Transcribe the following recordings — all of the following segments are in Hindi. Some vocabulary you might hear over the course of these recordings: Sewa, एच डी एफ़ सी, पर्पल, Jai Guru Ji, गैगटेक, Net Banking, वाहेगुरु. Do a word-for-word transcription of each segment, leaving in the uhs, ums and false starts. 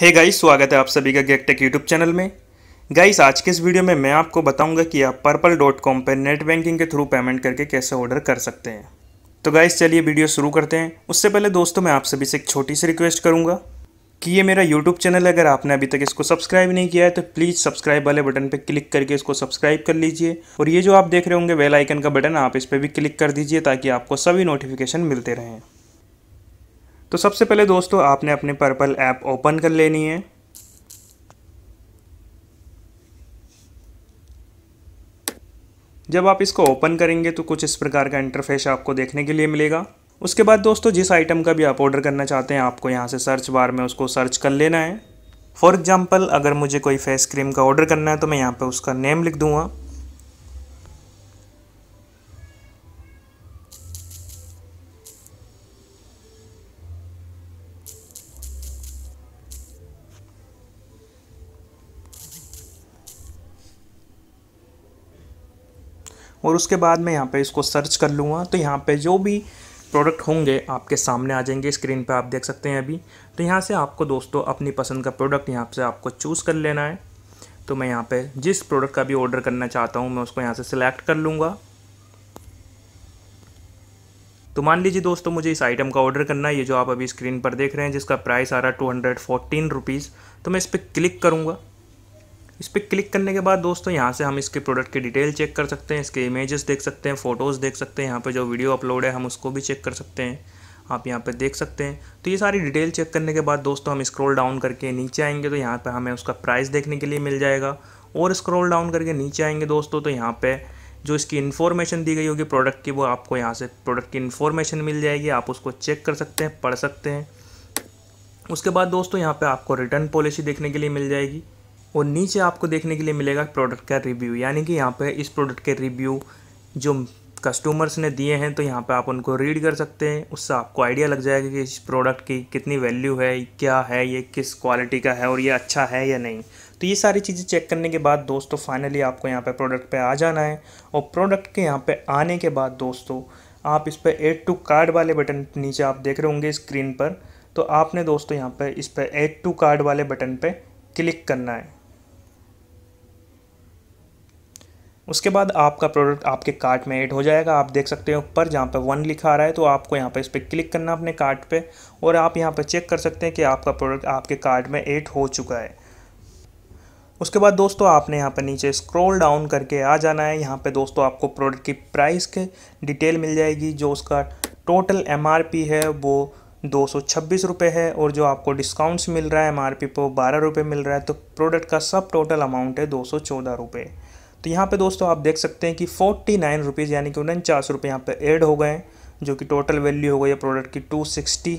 हे गाइस, स्वागत है आप सभी का गैगटेक यूट्यूब चैनल में। गाइस, आज के इस वीडियो में मैं आपको बताऊंगा कि आप पर्पल डॉट कॉम पर नेट बैंकिंग के थ्रू पेमेंट करके कैसे ऑर्डर कर सकते हैं। तो गाइस चलिए वीडियो शुरू करते हैं। उससे पहले दोस्तों मैं आप सभी से एक छोटी सी रिक्वेस्ट करूँगा कि ये मेरा यूट्यूब चैनल है, अगर आपने अभी तक इसको सब्सक्राइब नहीं किया है तो प्लीज़ सब्सक्राइब वाले बटन पर क्लिक करके इसको सब्सक्राइब कर लीजिए। और ये जो आप देख रहे होंगे बेल आइकन का बटन, आप इस पर भी क्लिक कर दीजिए ताकि आपको सभी नोटिफिकेशन मिलते रहें। तो सबसे पहले दोस्तों आपने अपने पर्पल ऐप ओपन कर लेनी है। जब आप इसको ओपन करेंगे तो कुछ इस प्रकार का इंटरफेस आपको देखने के लिए मिलेगा। उसके बाद दोस्तों जिस आइटम का भी आप ऑर्डर करना चाहते हैं, आपको यहाँ से सर्च बार में उसको सर्च कर लेना है। फॉर एग्जांपल, अगर मुझे कोई फेस क्रीम का ऑर्डर करना है तो मैं यहाँ पे उसका नेम लिख दूँगा। और उसके बाद मैं यहाँ पे इसको सर्च कर लूँगा तो यहाँ पे जो भी प्रोडक्ट होंगे आपके सामने आ जाएंगे। स्क्रीन पे आप देख सकते हैं अभी। तो यहाँ से आपको दोस्तों अपनी पसंद का प्रोडक्ट यहाँ से आपको चूज़ कर लेना है। तो मैं यहाँ पे जिस प्रोडक्ट का भी ऑर्डर करना चाहता हूँ मैं उसको यहाँ से सिलेक्ट कर लूँगा। तो मान लीजिए दोस्तों मुझे इस आइटम का ऑर्डर करना है, ये जो आप अभी स्क्रीन पर देख रहे हैं, जिसका प्राइस आ रहा है टू हंड्रेड फोर्टीन रुपीज़। तो मैं इस पर क्लिक करूँगा। इस पर क्लिक करने के बाद दोस्तों यहाँ से हम इसके प्रोडक्ट की डिटेल चेक कर सकते हैं, इसके इमेजेस देख सकते हैं, फ़ोटोज़ देख सकते हैं, यहाँ पे जो वीडियो अपलोड है हम उसको भी चेक कर सकते हैं। आप यहाँ पे देख सकते हैं। तो ये सारी डिटेल चेक करने के बाद दोस्तों हम स्क्रॉल डाउन करके नीचे आएंगे तो यहाँ पर हमें उसका प्राइस देखने के लिए मिल जाएगा। और स्क्रॉल डाउन करके नीचे आएंगे दोस्तों तो यहाँ पर जो इसकी इन्फॉर्मेशन दी गई होगी प्रोडक्ट की, वो आपको यहाँ से प्रोडक्ट की इन्फॉर्मेशन मिल जाएगी। आप उसको चेक कर सकते हैं, पढ़ सकते हैं। उसके बाद दोस्तों यहाँ पर आपको रिटर्न पॉलिसी देखने के लिए मिल जाएगी। और नीचे आपको देखने के लिए मिलेगा प्रोडक्ट का रिव्यू, यानी कि यहाँ पे इस प्रोडक्ट के रिव्यू जो कस्टमर्स ने दिए हैं तो यहाँ पे आप उनको रीड कर सकते हैं। उससे आपको आइडिया लग जाएगा कि इस प्रोडक्ट की कितनी वैल्यू है, क्या है, ये किस क्वालिटी का है और ये अच्छा है या नहीं। तो ये सारी चीज़ें चेक करने के बाद दोस्तों फाइनली आपको यहाँ पर प्रोडक्ट पर आ जाना है। और प्रोडक्ट के यहाँ पर आने के बाद दोस्तों आप इस पर ऐड टू कार्ड वाले बटन नीचे आप देख रहे होंगे स्क्रीन पर। तो आपने दोस्तों यहाँ पर इस पर ऐड टू कार्ड वाले बटन पर क्लिक करना है। उसके बाद आपका प्रोडक्ट आपके कार्ट में ऐड हो जाएगा। आप देख सकते हैं ऊपर जहाँ पे वन लिखा आ रहा है तो आपको यहाँ पे इस पर क्लिक करना अपने कार्ट पे। और आप यहाँ पे चेक कर सकते हैं कि आपका प्रोडक्ट आपके कार्ट में ऐड हो चुका है। उसके बाद दोस्तों आपने यहाँ पे नीचे स्क्रॉल डाउन करके आ जाना है। यहाँ पे दोस्तों आपको प्रोडक्ट की प्राइस के डिटेल मिल जाएगी। जो उसका टोटल एम आर पी है वो दो सौ छब्बीस रुपये है और जो आपको डिस्काउंट्स मिल रहा है एम आर पी पर बारह रुपये मिल रहा है। तो प्रोडक्ट का सब टोटल अमाउंट है दो सौ चौदह रुपये। तो यहाँ पे दोस्तों आप देख सकते हैं कि फोर्टी नाइन रुपीज़ यानी कि उनचास रुपये यहाँ पे ऐड हो गए, जो कि टोटल वैल्यू हो गई है प्रोडक्ट की टू सिक्सटी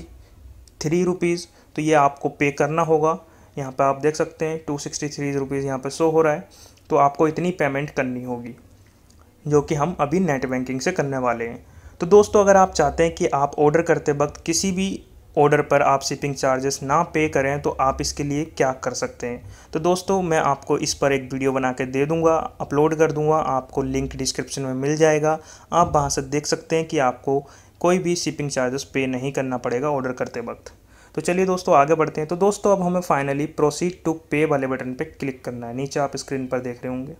थ्री रुपीज़। तो ये आपको पे करना होगा। यहाँ पे आप देख सकते हैं टू सिक्सटी थ्री रुपीज़ यहाँ पर शो हो रहा है। तो आपको इतनी पेमेंट करनी होगी, जो कि हम अभी नेट बैंकिंग से करने वाले हैं। तो दोस्तों अगर आप चाहते हैं कि आप ऑर्डर करते वक्त किसी भी ऑर्डर पर आप शिपिंग चार्जेस ना पे करें, तो आप इसके लिए क्या कर सकते हैं, तो दोस्तों मैं आपको इस पर एक वीडियो बना के दे दूंगा, अपलोड कर दूंगा। आपको लिंक डिस्क्रिप्शन में मिल जाएगा। आप वहां से देख सकते हैं कि आपको कोई भी शिपिंग चार्जेस पे नहीं करना पड़ेगा ऑर्डर करते वक्त। तो चलिए दोस्तों आगे बढ़ते हैं। तो दोस्तों अब हमें फाइनली प्रोसीड टू पे वाले बटन पर क्लिक करना है। नीचे आप स्क्रीन पर देख रहे होंगे।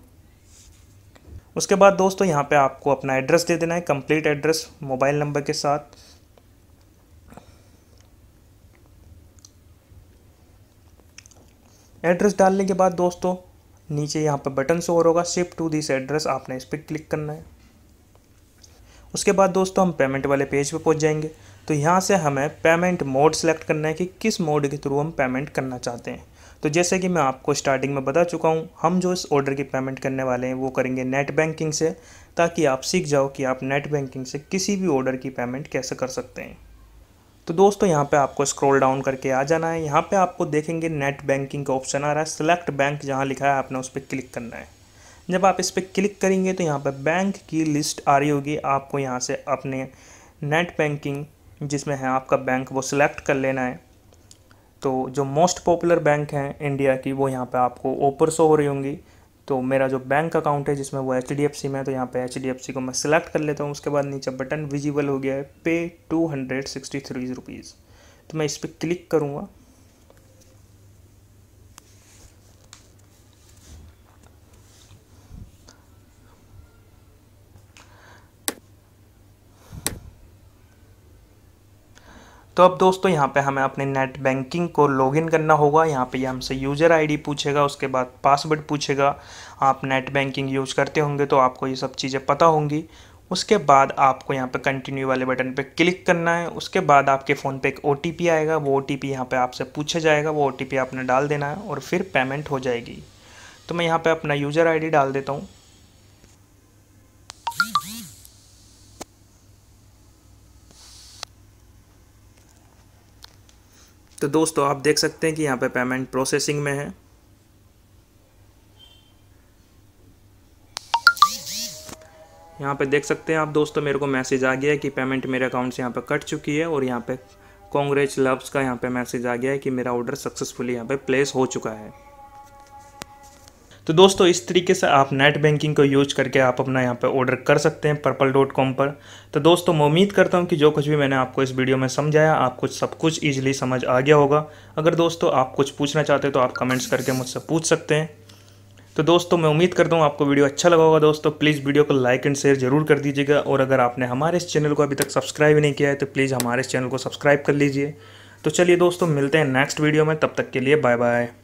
उसके बाद दोस्तों यहाँ पर आपको अपना एड्रेस दे देना है, कंप्लीट एड्रेस मोबाइल नंबर के साथ। एड्रेस डालने के बाद दोस्तों नीचे यहाँ पर बटन शो होगा, शिफ्ट टू दिस एड्रेस, आपने इस पर क्लिक करना है। उसके बाद दोस्तों हम पेमेंट वाले पेज पे पहुँच जाएंगे। तो यहाँ से हमें पेमेंट मोड सेलेक्ट करना है कि किस मोड के थ्रू हम पेमेंट करना चाहते हैं। तो जैसे कि मैं आपको स्टार्टिंग में बता चुका हूँ, हम जो इस ऑर्डर की पेमेंट करने वाले हैं वो करेंगे नेट बैंकिंग से, ताकि आप सीख जाओ कि आप नेट बैंकिंग से किसी भी ऑर्डर की पेमेंट कैसे कर सकते हैं। तो दोस्तों यहाँ पे आपको स्क्रॉल डाउन करके आ जाना है। यहाँ पे आपको देखेंगे नेट बैंकिंग का ऑप्शन आ रहा है, सिलेक्ट बैंक जहाँ लिखा है आपने उस पर क्लिक करना है। जब आप इस पर क्लिक करेंगे तो यहाँ पे बैंक की लिस्ट आ रही होगी। आपको यहाँ से अपने नेट बैंकिंग जिसमें है आपका बैंक वो सिलेक्ट कर लेना है। तो जो मोस्ट पॉपुलर बैंक हैं इंडिया की वो यहाँ पर आपको ऊपर शो हो रही होंगी। तो मेरा जो बैंक अकाउंट है जिसमें वो एच डी एफ़ सी में है, तो यहाँ पे एच डी एफ़ सी को मैं सिलेक्ट कर लेता हूँ। उसके बाद नीचे बटन विजिबल हो गया है pay two hundred sixty three rupees. तो मैं इस पर क्लिक करूँगा। तो अब दोस्तों यहाँ पे हमें अपने नेट बैंकिंग को लॉगिन करना होगा। यहाँ पे ये हमसे यूज़र आईडी पूछेगा, उसके बाद पासवर्ड पूछेगा। आप नेट बैंकिंग यूज़ करते होंगे तो आपको ये सब चीज़ें पता होंगी। उसके बाद आपको यहाँ पे कंटिन्यू वाले बटन पे क्लिक करना है। उसके बाद आपके फ़ोन पे एक ओ टी पी आएगा, वो ओ टी पी यहाँ पर आपसे पूछा जाएगा, वो ओ टी पी आपने डाल देना है और फिर पेमेंट हो जाएगी। तो मैं यहाँ पर अपना यूज़र आई डी डाल देता हूँ। तो दोस्तों आप देख सकते हैं कि यहाँ पे पेमेंट प्रोसेसिंग में है। यहाँ पे देख सकते हैं आप दोस्तों, मेरे को मैसेज आ गया है कि पेमेंट मेरे अकाउंट से यहाँ पे कट चुकी है और यहाँ पे कांग्रेस लव्स का यहाँ पे मैसेज आ गया है कि मेरा ऑर्डर सक्सेसफुली यहाँ पे प्लेस हो चुका है। तो दोस्तों इस तरीके से आप नेट बैंकिंग को यूज करके आप अपना यहाँ पे ऑर्डर कर सकते हैं पर्पल डॉट कॉम पर। तो दोस्तों मैं उम्मीद करता हूँ कि जो कुछ भी मैंने आपको इस वीडियो में समझाया आपको सब कुछ ईजिली समझ आ गया होगा। अगर दोस्तों आप कुछ पूछना चाहते हो तो आप कमेंट्स करके मुझसे पूछ सकते हैं। तो दोस्तों मैं उम्मीद करता हूँ आपको वीडियो अच्छा लगा होगा। दोस्तों प्लीज़ वीडियो को लाइक एंड शेयर जरूर कर दीजिएगा और अगर आपने हमारे इस चैनल को अभी तक सब्सक्राइब नहीं किया है तो प्लीज़ हमारे इस चैनल को सब्सक्राइब कर लीजिए। तो चलिए दोस्तों मिलते हैं नेक्स्ट वीडियो में, तब तक के लिए बाय बाय।